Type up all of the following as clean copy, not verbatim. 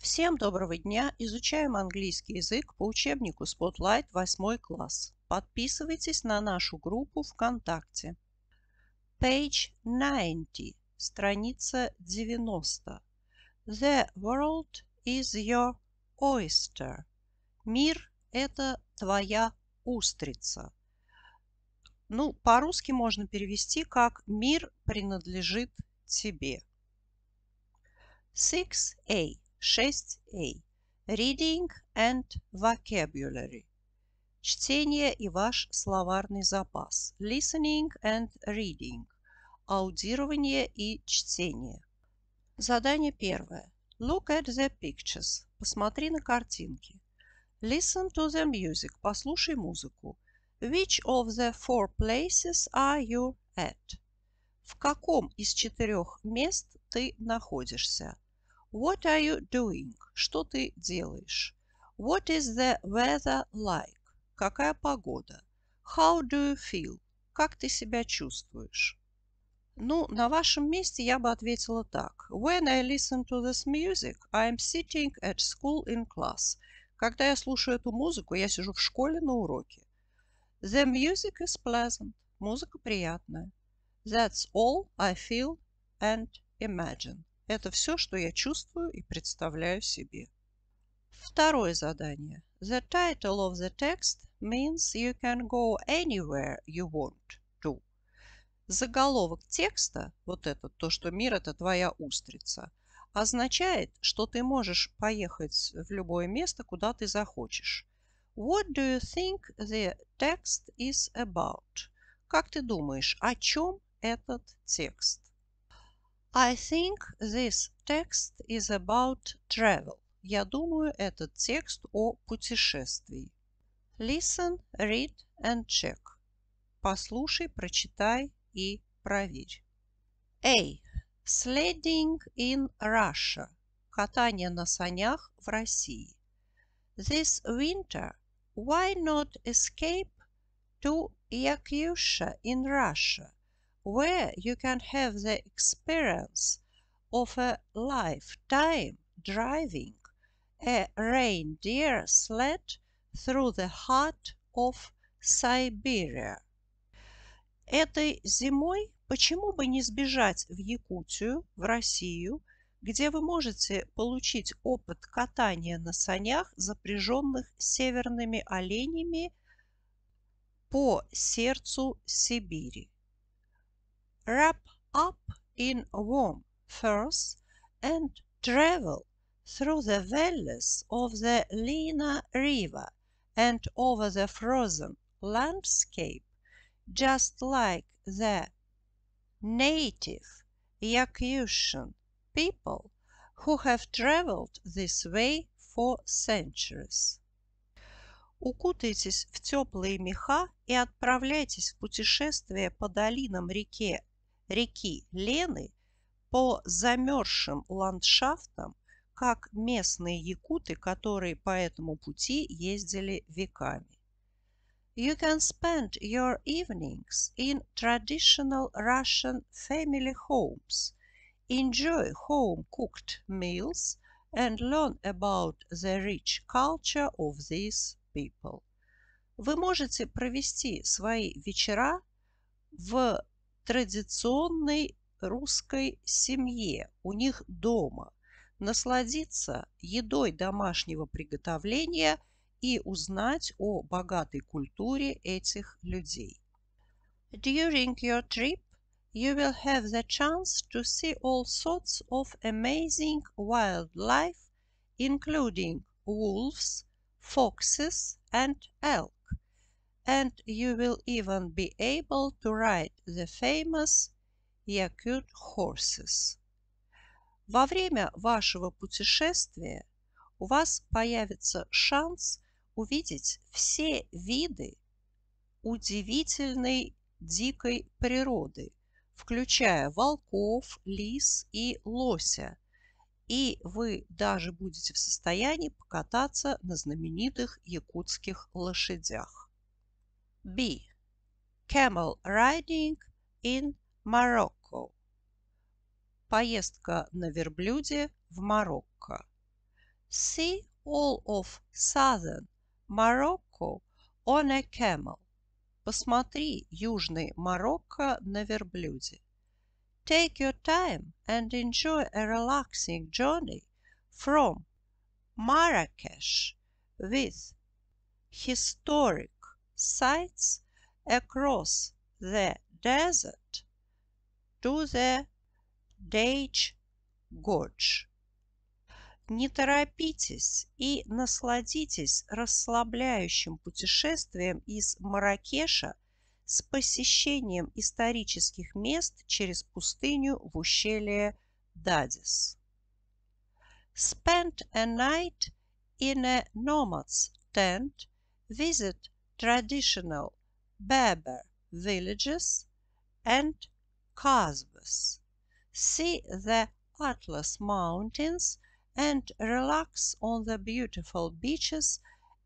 Всем доброго дня! Изучаем английский язык по учебнику Spotlight 8 класс. Подписывайтесь на нашу группу ВКонтакте. Page 90. Страница 90. The world is your oyster. Мир – это твоя устрица. Ну, по-русски можно перевести как «Мир принадлежит тебе». 6A. 6A. Reading and vocabulary. Чтение и ваш словарный запас. Listening and reading. Аудирование и чтение. Задание первое. Look at the pictures. Посмотри на картинки. Listen to the music. Послушай музыку. Which of the four places are you at? В каком из четырех мест ты находишься? What are you doing? Что ты делаешь? What is the weather like? Какая погода? How do you feel? Как ты себя чувствуешь? Ну, на вашем месте я бы ответила так. When I listen to this music, I am sitting at school in class. Когда я слушаю эту музыку, я сижу в школе на уроке. The music is pleasant. Музыка приятная. That's all I feel and imagine. Это все, что я чувствую и представляю себе. Второе задание. The title of the text means you can go anywhere you want to. Заголовок текста, вот это, то, что мир – это твоя устрица, означает, что ты можешь поехать в любое место, куда ты захочешь. What do you think the text is about? Как ты думаешь, о чем этот текст? I think this text is about travel. Я думаю, этот текст о путешествии. Listen, read and check. Послушай, прочитай и проверь. A. Sledding in Russia. Катание на санях в России. This winter, why not escape to Yakutia in Russia? Where you can have the experience of a lifetime driving a reindeer sled through the heart of Siberia. Этой зимой почему бы не сбежать в Якутию, в Россию, где вы можете получить опыт катания на санях, запряженных северными оленями по сердцу Сибири. Wrap up in warm furs and travel through the valleys of the Lena River and over the frozen landscape, just like the native Yakutian people who have traveled this way for centuries. Укутайтесь в теплые меха и отправляйтесь в путешествие по долинам реки Лены, по замерзшим ландшафтам, как местные якуты, которые по этому пути ездили веками. You can spend your evenings in traditional Russian family homes, enjoy home-cooked meals and learn about the rich culture of these people. Вы можете провести свои вечера в традиционной русской семье, у них дома, насладиться едой домашнего приготовления и узнать о богатой культуре этих людей. During your trip you will have the chance to see all sorts of amazing wildlife, including wolves, foxes and elk. And you will even be able to ride the famous Yakut horses. Во время вашего путешествия у вас появится шанс увидеть все виды удивительной дикой природы, включая волков, лис и лося. И вы даже будете в состоянии покататься на знаменитых якутских лошадях. B. Camel riding in Morocco. Поездка на верблюде в Марокко. see all of southern Morocco on a camel. Посмотри южный Марокко на верблюде. Take your time and enjoy a relaxing journey from Marrakech with historic sites across the desert to the Dades Gorge. Не торопитесь и насладитесь расслабляющим путешествием из Марракеша с посещением исторических мест через пустыню в ущелье Дадис. Spend a night in a nomad's tent, visit traditional Berber villages and casbahs, see the Atlas Mountains and relax on the beautiful beaches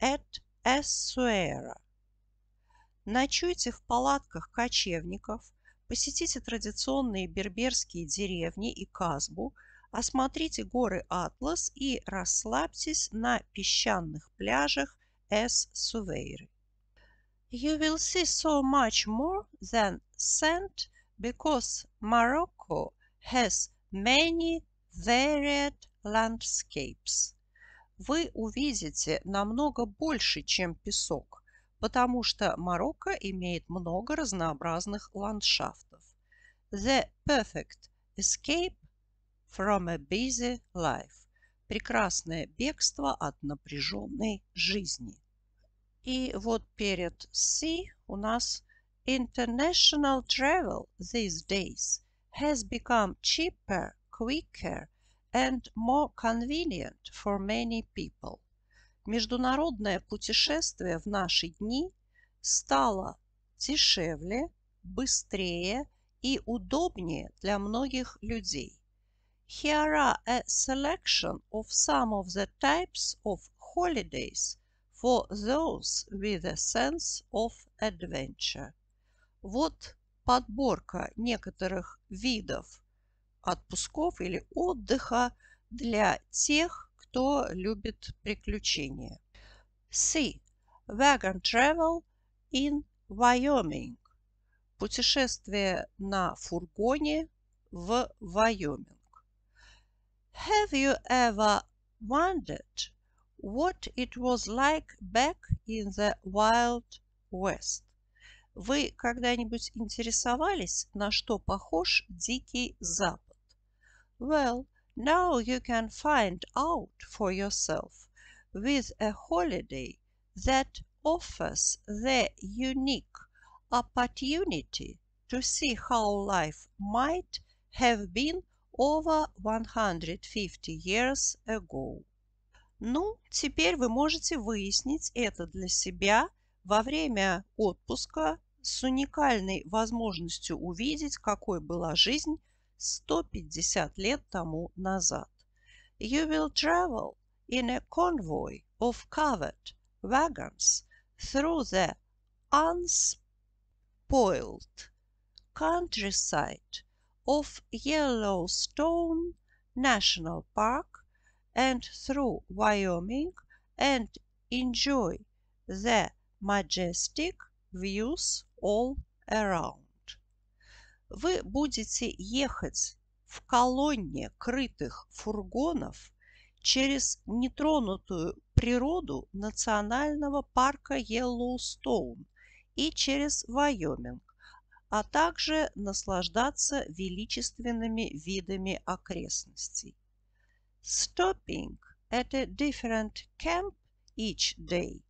at Essaouira. Ночуйте в палатках кочевников, посетите традиционные берберские деревни и казбу, осмотрите горы Атлас и расслабьтесь на песчаных пляжах Эс-Сувейры. You will see so much more than sand because Morocco has many varied landscapes. Вы увидите намного больше, чем песок, потому что Марокко имеет много разнообразных ландшафтов. The perfect escape from a busy life. Прекрасное бегство от напряженной жизни. И вот перед C у нас international travel these days has become cheaper, quicker and more convenient for many people. Международное путешествие в наши дни стало дешевле, быстрее и удобнее для многих людей. Here are a selection of some of the types of holidays for those with a sense of adventure. Вот подборка некоторых видов отпусков или отдыха для тех, кто любит приключения. C. Wagon travel in Wyoming. Путешествие на фургоне в Вайоминг. Have you ever wondered what it was like back in the Wild West? Вы когда-нибудь интересовались, на что похож Дикий Запад? Well, now you can find out for yourself with a holiday that offers the unique opportunity to see how life might have been over 150 years ago. Ну, теперь вы можете выяснить это для себя во время отпуска с уникальной возможностью увидеть, какой была жизнь 150 лет тому назад. You will travel in a convoy of covered wagons through the unspoiled countryside of Yellowstone National Park and through Wyoming and enjoy the majestic views all around. Вы будете ехать в колонне крытых фургонов через нетронутую природу национального парка Йеллоустоун и через Вайоминг, а также наслаждаться величественными видами окрестностей. Stopping at a different camp each day,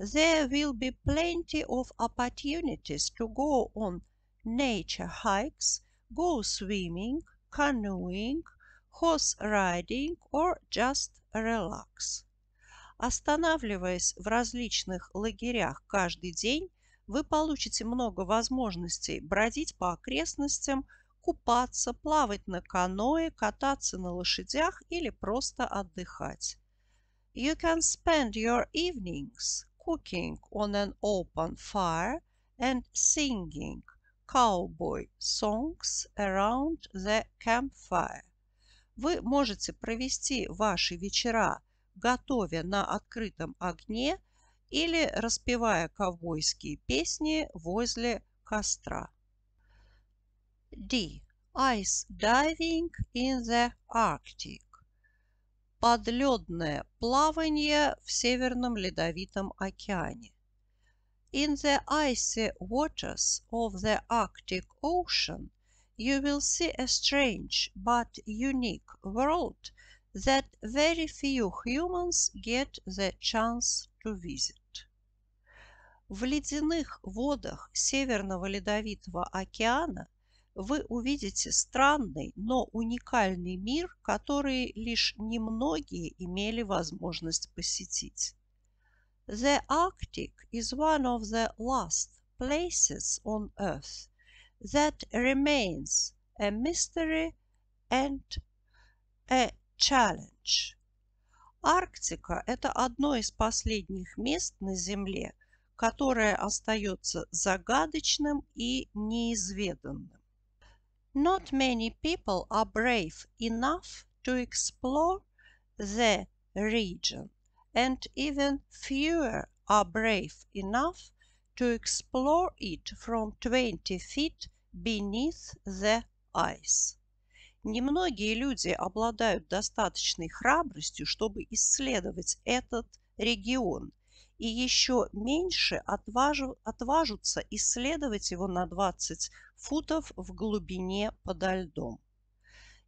there will be plenty of opportunities to go on nature hikes, go swimming, canoeing, horse riding or just relax. Останавливаясь в различных лагерях каждый день, вы получите много возможностей бродить по окрестностям, купаться, плавать на каное, кататься на лошадях или просто отдыхать. You can spend your evenings cooking on an open fire and singing cowboy songs around the campfire. Вы можете провести ваши вечера готовя на открытом огне или распевая ковбойские песни возле костра. D. Ice diving in the Arctic. Подледное плавание в Северном Ледовитом океане. In the icy waters of the Arctic Ocean you will see a strange but unique world that very few humans get the chance to visit. В ледяных водах Северного Ледовитого океана вы увидите странный, но уникальный мир, который лишь немногие имели возможность посетить. The Arctic is one of the last places on Earth that remains a mystery and a challenge. Арктика – это одно из последних мест на Земле, которое остается загадочным и неизведанным. Not many people are brave enough to explore the region, and even fewer are brave enough to explore it from 20 feet beneath the ice. Немногие люди обладают достаточной храбростью, чтобы исследовать этот регион, и еще меньше отважутся исследовать его на 20 футов в глубине подо льдом.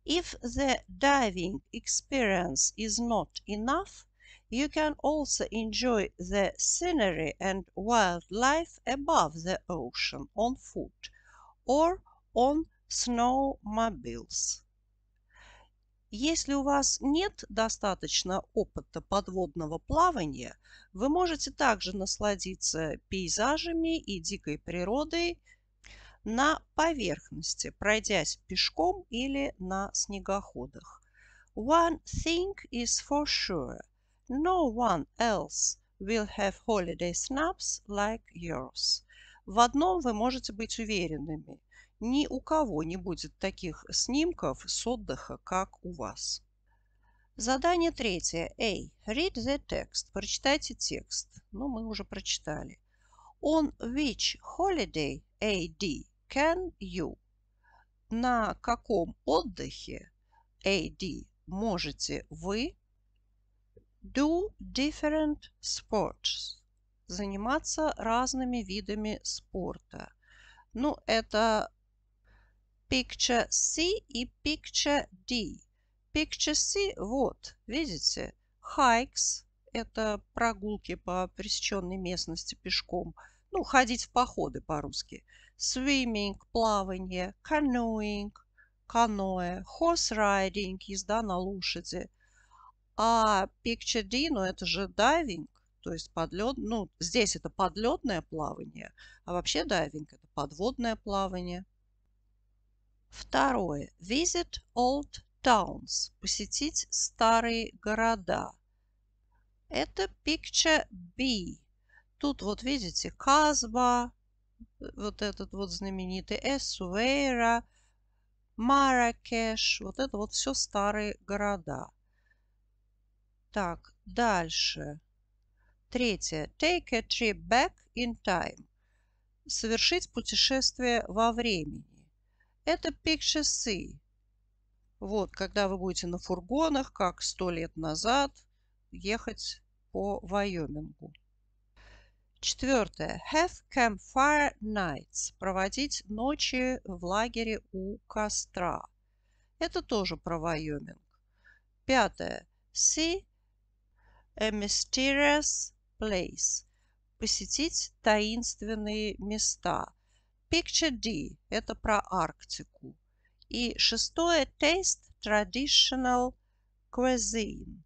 If the diving experience is not enough, you can also enjoy the scenery and wildlife above the ocean on foot or on snowmobiles. Если у вас нет достаточно опыта подводного плавания, вы можете также насладиться пейзажами и дикой природой на поверхности, пройдясь пешком или на снегоходах. One thing is for sure. No one else will have holiday snaps like yours. В одном вы можете быть уверенными. Ни у кого не будет таких снимков с отдыха, как у вас. Задание третье. A. Read the text. Прочитайте текст. Ну, мы уже прочитали. On which holiday AD can you? На каком отдыхе AD можете вы do different sports? Заниматься разными видами спорта. Ну, это Picture C и Picture D. Picture C, вот, видите, hikes, это прогулки по пересеченной местности пешком, ну, ходить в походы по-русски. Swimming, плавание, canoeing, каноэ, horse riding, езда на лошади. А Picture D, ну, это же дайвинг. То есть подлёд, ну, здесь это подлёдное плавание, а вообще дайвинг – это подводное плавание. Второе. Visit old towns. Посетить старые города. Это Picture B. Тут вот видите Казба, вот этот вот знаменитый Эссауира, Марракеш. Вот это вот все старые города. Так, дальше. Третье. Take a trip back in time. Совершить путешествие во времени. Это Picture C. Вот, когда вы будете на фургонах, как 100 лет назад, ехать по Вайомингу. Четвертое. Have campfire nights. Проводить ночи в лагере у костра. Это тоже про Вайоминг. Пятое. See a mysterious place. Посетить таинственные места. Picture D – это про Арктику. И шестое – Taste Traditional Cuisine.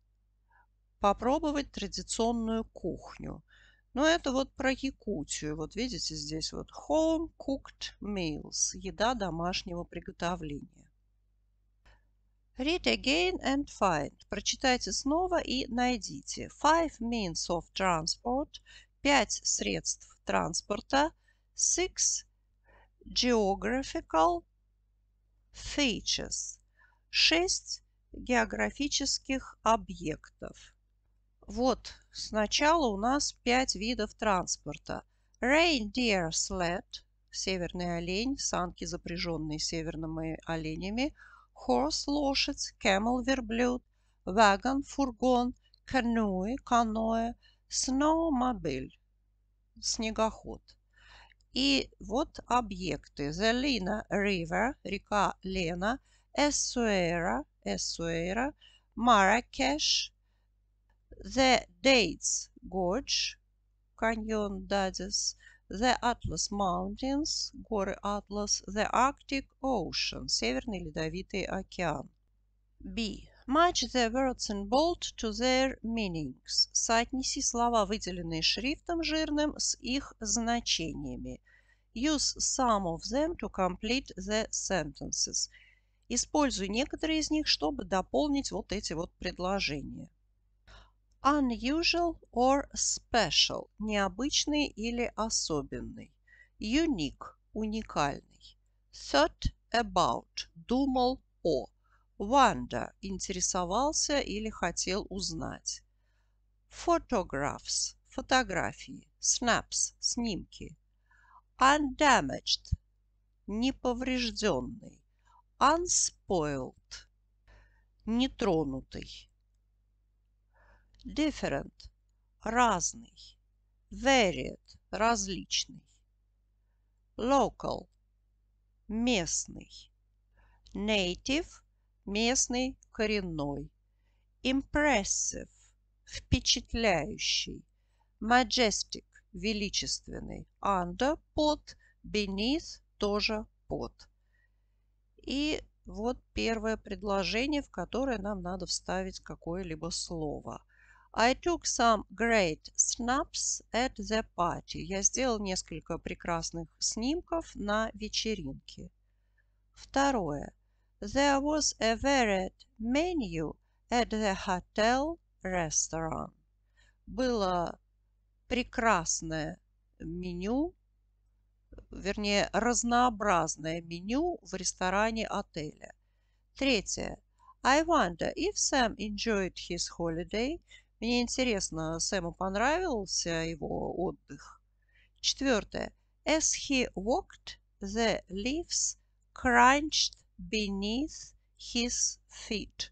Попробовать традиционную кухню. Но это вот про Якутию. Вот видите здесь вот Home Cooked Meals – еда домашнего приготовления. Read again and find. Прочитайте снова и найдите. 5 means of transport – 5 средств транспорта. 6 Geographical features – 6 географических объектов. Вот, сначала у нас 5 видов транспорта. Reindeer sled – северный олень, санки, запряженные северными оленями. Horse – лошадь, camel – верблюд, wagon – фургон, canoe – каноэ, snowmobile – снегоход. И вот объекты. The Lena River – река Лена, Essaouira – Marrakech, The Dades Gorge, каньон Дадес, The Atlas Mountains, горы Атлас, The Arctic Ocean, Северный Ледовитый океан. B. Match the words in bold to their meanings. Соотнеси слова, выделенные шрифтом жирным, с их значениями. Use some of them to complete the sentences. Используй некоторые из них, чтобы дополнить вот эти вот предложения. Unusual or special – необычный или особенный. Unique – уникальный. Thought about – думал о. Wonder – интересовался или хотел узнать. Photographs – фотографии. Snaps – снимки. Undamaged – неповрежденный. Unspoiled – нетронутый. Different – разный. Varied – различный. Local – местный. Native – местный, коренной. Impressive – впечатляющий. Majestic – величественный. Under – под. Beneath – тоже под. И вот первое предложение, в которое нам надо вставить какое-либо слово. I took some great snaps at the party. Я сделал несколько прекрасных снимков на вечеринке. Второе. There was a varied menu at the hotel restaurant. Было прекрасное меню. Вернее, разнообразное меню в ресторане отеля. Третье. I wonder if Sam enjoyed his holiday. Мне интересно, Сэму понравился его отдых. Четвертое. As he walked, the leaves crunched beneath his feet.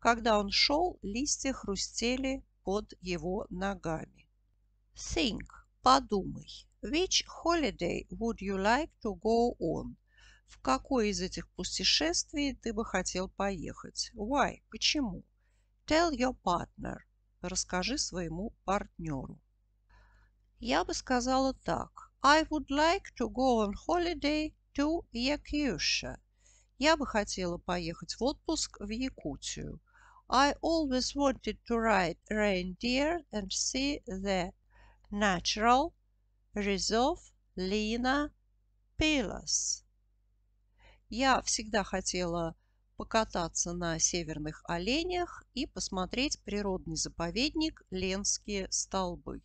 Когда он шел, листья хрустели под его ногами. Think. Подумай. Which holiday would you like to go on? В какое из этих путешествий ты бы хотел поехать? Why? Почему? Tell your partner. Расскажи своему партнеру. Я бы сказала так. I would like to go on holiday to Yakutia. Я бы хотела поехать в отпуск в Якутию. I always wanted to ride reindeer and see the natural reserve Lena Pillars. Я всегда хотела покататься на северных оленях и посмотреть природный заповедник Ленские столбы.